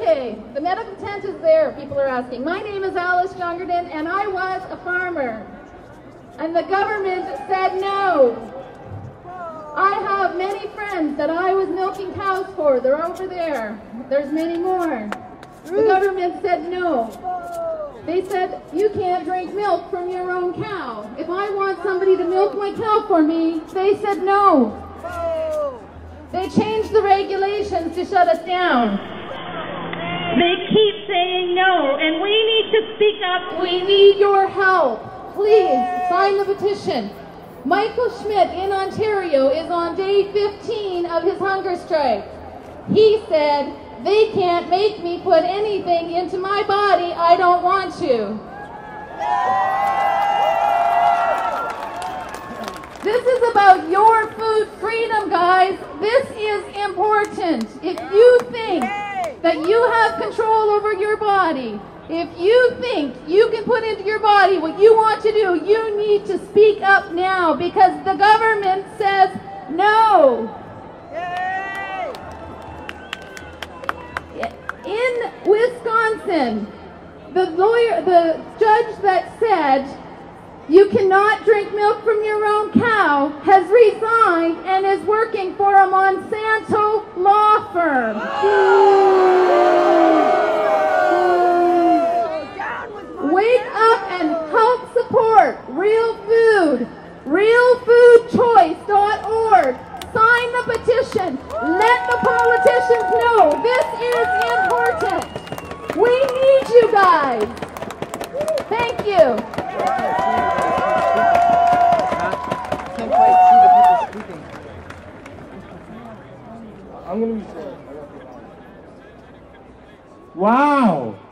Okay, the medical tent is there, people are asking. My name is Alice Jongerden, and I was a farmer. And the government said no. I have many friends that I was milking cows for. They're over there. There's many more. The government said no. They said, you can't drink milk from your own cow. If I want somebody to milk my cow for me, they said no. They changed the regulations to shut us down. They keep saying no, and we need to speak up. We need your help. Please sign the petition. Michael Schmidt in Ontario is on day 15 of his hunger strike. He said, they can't make me put anything into my body I don't want to. This is about your food freedom, guys. This is important. If you think that you have control over your body, if you think you can put into your body what you want to do, you need to speak up now because the government says no. In Wisconsin, the judge that said you cannot drink milk from your own cow has resigned and is working for a Monsanto law firm. Oh, wake up and help support real food. Choice.org. Sign the petition. Let the politicians know this is important. We need you guys. Thank you. Can't quite see the people speaking. I'm going to be sorry. Wow.